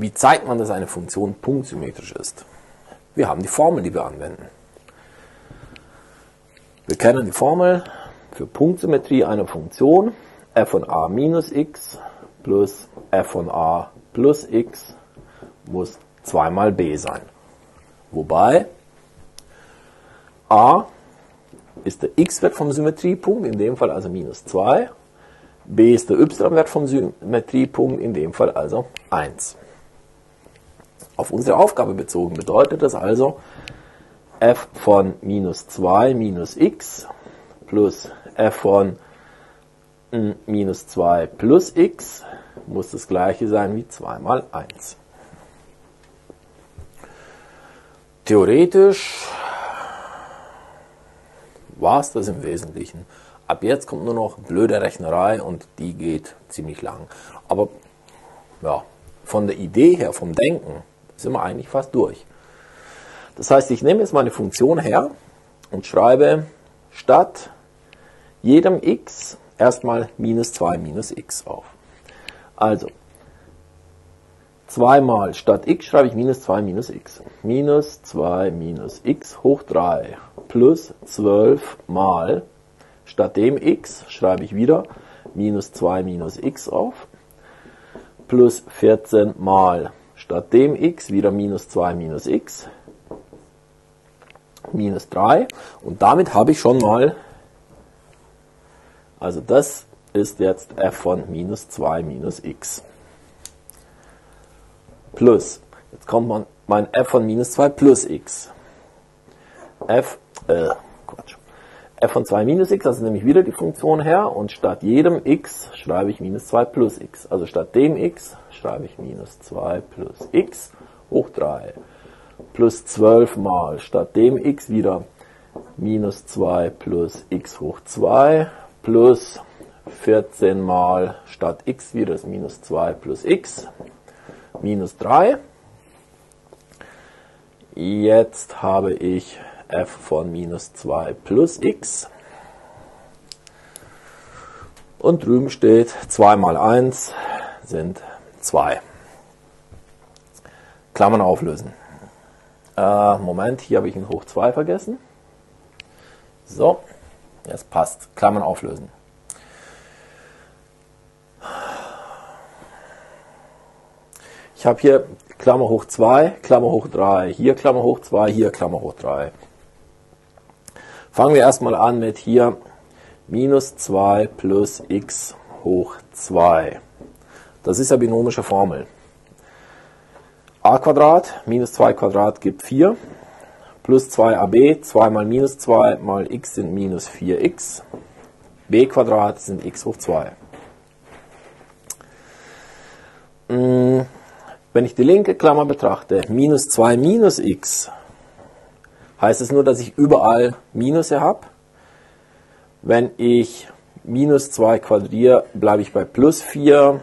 Wie zeigt man, dass eine Funktion punktsymmetrisch ist? Wir haben die Formel, die wir anwenden. Wir kennen die Formel für Punktsymmetrie einer Funktion f von a minus x plus f von a plus x muss 2 mal b sein. Wobei a ist der x-Wert vom Symmetriepunkt, in dem Fall also minus 2. b ist der y-Wert vom Symmetriepunkt, in dem Fall also 1. Auf unsere Aufgabe bezogen bedeutet das also f von minus 2 minus x plus f von minus 2 plus x muss das gleiche sein wie 2 mal 1. Theoretisch war es das im Wesentlichen. Ab jetzt kommt nur noch blöde Rechnerei und die geht ziemlich lang. Aber ja, von der Idee her, vom Denken, sind wir eigentlich fast durch. Das heißt, ich nehme jetzt meine Funktion her und schreibe statt jedem x erstmal minus 2 minus x auf. Also, 2 mal statt x schreibe ich minus 2 minus x. Minus 2 minus x hoch 3 plus 12 mal statt dem x schreibe ich wieder minus 2 minus x auf. Plus 14 mal statt dem x wieder minus 2 minus x. Minus 3. Und damit habe ich schon mal, also das ist jetzt f von minus 2 minus x. Plus, jetzt kommt mein f von minus 2 plus x. F von 2 minus x, also nehme ich wieder die Funktion her und statt jedem x schreibe ich minus 2 plus x. Also statt dem x schreibe ich minus 2 plus x hoch 3. Plus 12 mal statt dem x wieder minus 2 plus x hoch 2. Plus 14 mal statt x wieder ist minus 2 plus x. Minus 3. Jetzt habe ich f von minus 2 plus x. Und drüben steht 2 mal 1 sind 2. Klammern auflösen. Moment, hier habe ich ein Hoch 2 vergessen. So, jetzt passt. Klammern auflösen. Ich habe hier Klammer hoch 2, Klammer hoch 3, hier Klammer hoch 2, hier Klammer hoch 3. Fangen wir erstmal an mit hier minus 2 plus x hoch 2. Das ist eine binomische Formel. a Quadrat minus 2 Quadrat gibt 4 plus 2ab, 2 mal minus 2 mal x sind minus 4x, b Quadrat sind x hoch 2. Wenn ich die linke Klammer betrachte, minus 2 minus x, heißt es nur, dass ich überall Minusse habe. Wenn ich minus 2 quadriere, bleibe ich bei plus 4.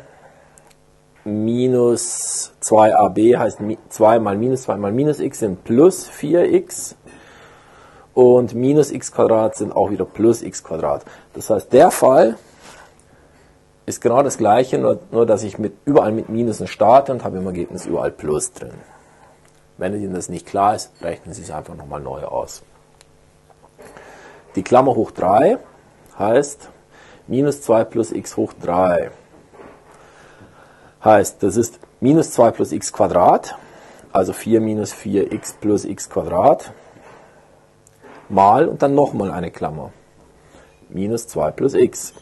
Minus 2ab heißt 2 mal minus 2 mal minus x sind plus 4x. Und minus x Quadrat sind auch wieder plus x Quadrat. Das heißt, der Fall ist genau das gleiche, nur dass ich überall mit Minusen starte und habe im Ergebnis überall Plus drin. Wenn Ihnen das nicht klar ist, rechnen Sie es einfach nochmal neu aus. Die Klammer hoch 3 heißt minus 2 plus x hoch 3. Heißt, das ist minus 2 plus x Quadrat, also 4 minus 4x plus x Quadrat, mal und dann nochmal eine Klammer. Minus 2 plus x.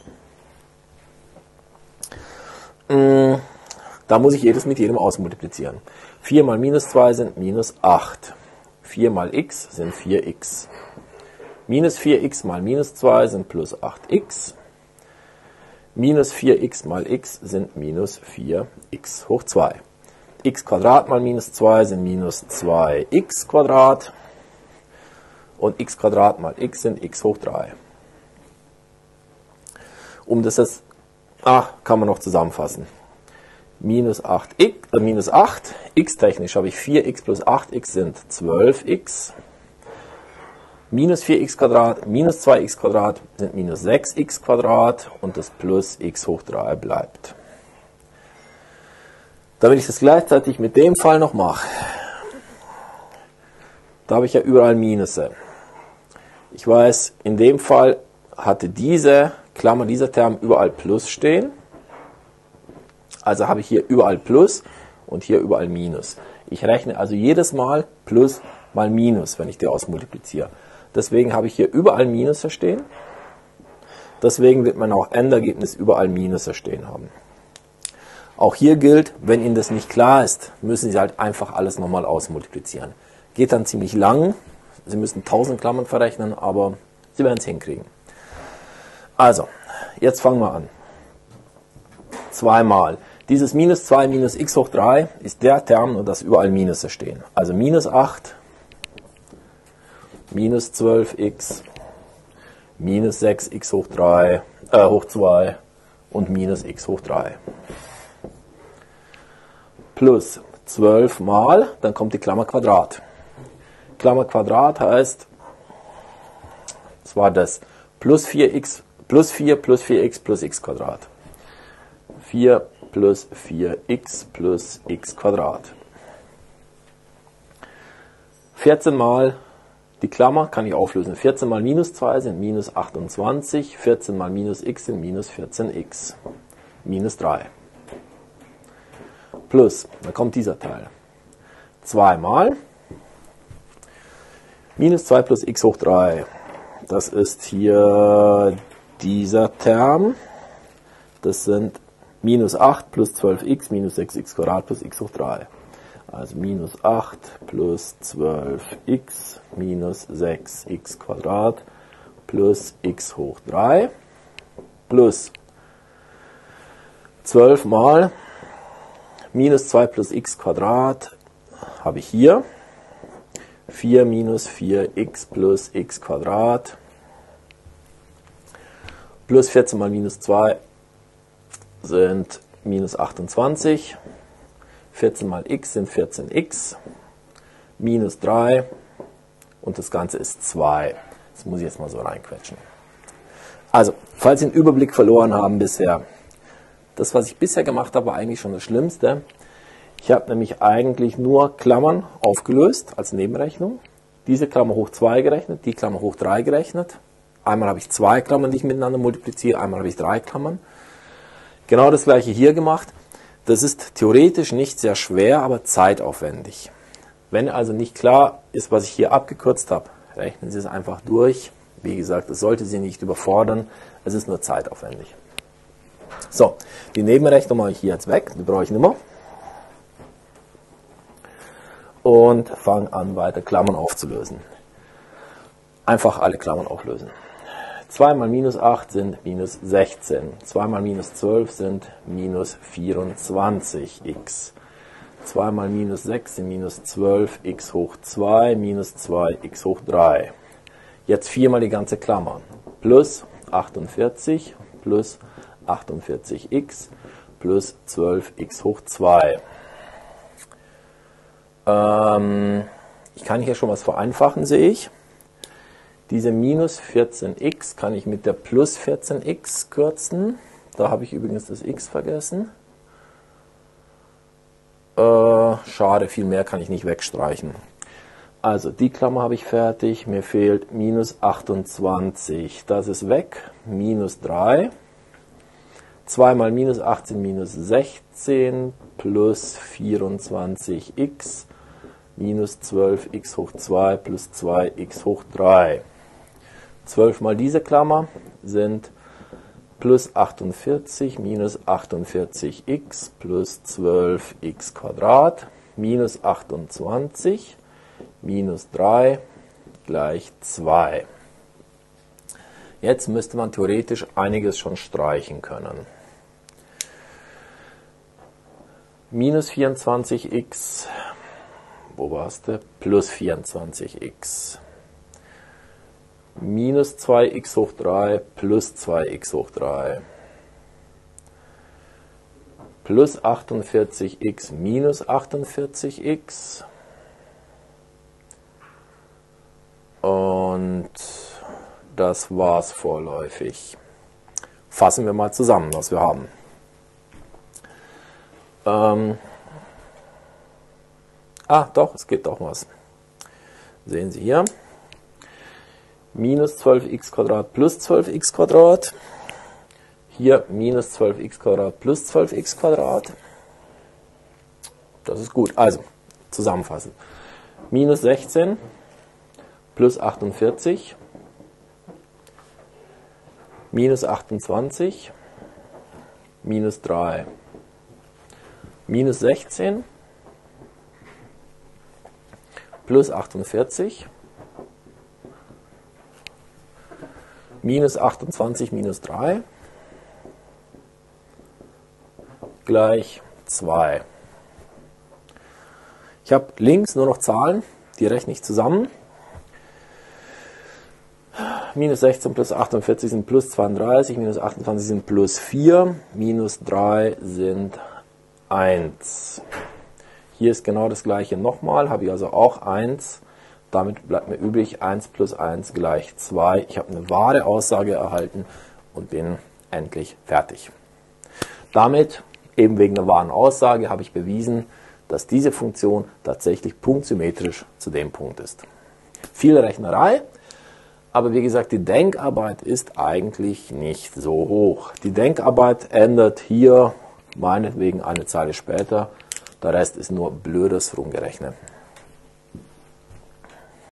Da muss ich jedes mit jedem ausmultiplizieren. 4 mal minus 2 sind minus 8. 4 mal x sind 4x. Minus 4x mal minus 2 sind plus 8x. Minus 4x mal x sind minus 4x hoch 2. x Quadrat mal minus 2 sind minus 2x Quadrat. Und x Quadrat mal x sind x hoch 3. Um das jetzt kann man noch zusammenfassen. Minus 8, x technisch habe ich 4x plus 8x sind 12x. Minus 4x Quadrat, minus 2x Quadrat sind minus 6x Quadrat und das plus x hoch 3 bleibt. damit ich das gleichzeitig mit dem Fall noch mache. Da habe ich ja überall Minusse. Ich weiß, in dem Fall hatte diese Klammer, dieser Term überall Plus stehen. Also habe ich hier überall Plus und hier überall Minus. Ich rechne also jedes Mal Plus mal Minus, wenn ich die ausmultipliziere. Deswegen habe ich hier überall Minus stehen. Deswegen wird man auch Endergebnis überall Minus stehen haben. Auch hier gilt, wenn Ihnen das nicht klar ist, müssen Sie halt einfach alles nochmal ausmultiplizieren. Geht dann ziemlich lang. Sie müssen 1000 Klammern verrechnen, aber Sie werden es hinkriegen. Also, jetzt fangen wir an. Zweimal. Dieses minus 2 minus x hoch 3 ist der Term, und das überall Minus stehen. Also minus 8, minus 12x, minus 6x hoch 3, hoch 2 und minus x hoch 3. Plus 12 mal, dann kommt die Klammer Quadrat. Klammer Quadrat heißt, das war das, plus 4x plus x Quadrat. 4 plus 4x plus x Quadrat. 14 mal die Klammer kann ich auflösen. 14 mal minus 2 sind minus 28, 14 mal minus x sind minus 14x, minus 3. Plus, dann kommt dieser Teil. 2 mal minus 2 plus x hoch 3. Das ist hier dieser Term. Das sind minus 8 plus 12x minus 6x Quadrat plus x hoch 3. Also minus 8 plus 12x minus 6x Quadrat plus x hoch 3 plus 12 mal minus 2 plus x Quadrat habe ich hier. 4 minus 4x plus x Quadrat plus 14 mal minus 2 sind minus 28. 14 mal x sind 14x, minus 3 und das Ganze ist 2. Das muss ich jetzt mal so reinquetschen. Also, falls Sie einen Überblick verloren haben bisher, das, was ich bisher gemacht habe, war eigentlich schon das Schlimmste. Ich habe nämlich eigentlich nur Klammern aufgelöst als Nebenrechnung. Diese Klammer hoch 2 gerechnet, die Klammer hoch 3 gerechnet. Einmal habe ich zwei Klammern, die ich miteinander multipliziere, einmal habe ich drei Klammern. Genau das gleiche hier gemacht. Das ist theoretisch nicht sehr schwer, aber zeitaufwendig. Wenn also nicht klar ist, was ich hier abgekürzt habe, rechnen Sie es einfach durch. Wie gesagt, es sollte Sie nicht überfordern, es ist nur zeitaufwendig. So, die Nebenrechnung mache ich hier jetzt weg, die brauche ich nicht mehr. Und fange an, weiter Klammern aufzulösen. Einfach alle Klammern auflösen. 2 mal minus 8 sind minus 16, 2 mal minus 12 sind minus 24x, 2 mal minus 6 sind minus 12x hoch 2 minus 2x hoch 3. Jetzt 4 mal die ganze Klammer, plus 48 plus 48x plus 12x hoch 2. Ich kann hier schon was vereinfachen, sehe ich. Diese minus 14x kann ich mit der plus 14x kürzen. Da habe ich übrigens das x vergessen. Schade, viel mehr kann ich nicht wegstreichen. Also die Klammer habe ich fertig. Mir fehlt minus 28. Das ist weg. Minus 3. 2 mal minus 18 minus 16 plus 24x minus 12x hoch 2 plus 2x hoch 3. 12 mal diese Klammer sind plus 48 minus 48x plus 12x Quadrat minus 28 minus 3 gleich 2. Jetzt müsste man theoretisch einiges schon streichen können. Minus 24x, wo warst du? Plus 24x. Minus 2x hoch 3 plus 2x hoch 3. Plus 48x minus 48x. Und das war's vorläufig. Fassen wir mal zusammen, was wir haben. Ah, doch, es geht doch was. Sehen Sie hier. Minus 12x² plus 12x². Hier minus 12x² plus 12x². Das ist gut. Also, zusammenfassen. Minus 16 plus 48 minus 28 minus 3 minus 16 plus 48 minus 28 minus 3 gleich 2. Ich habe links nur noch Zahlen, die rechne ich zusammen. Minus 16 plus 48 sind plus 32, minus 28 sind plus 4, minus 3 sind 1. Hier ist genau das gleiche nochmal, habe ich also auch 1. Damit bleibt mir übrig 1 plus 1 gleich 2. Ich habe eine wahre Aussage erhalten und bin endlich fertig. Damit, eben wegen der wahren Aussage, habe ich bewiesen, dass diese Funktion tatsächlich punktsymmetrisch zu dem Punkt ist. Viel Rechnerei, aber wie gesagt, die Denkarbeit ist eigentlich nicht so hoch. Die Denkarbeit ändert hier meinetwegen eine Zeile später, der Rest ist nur blödes Rumgerechnen.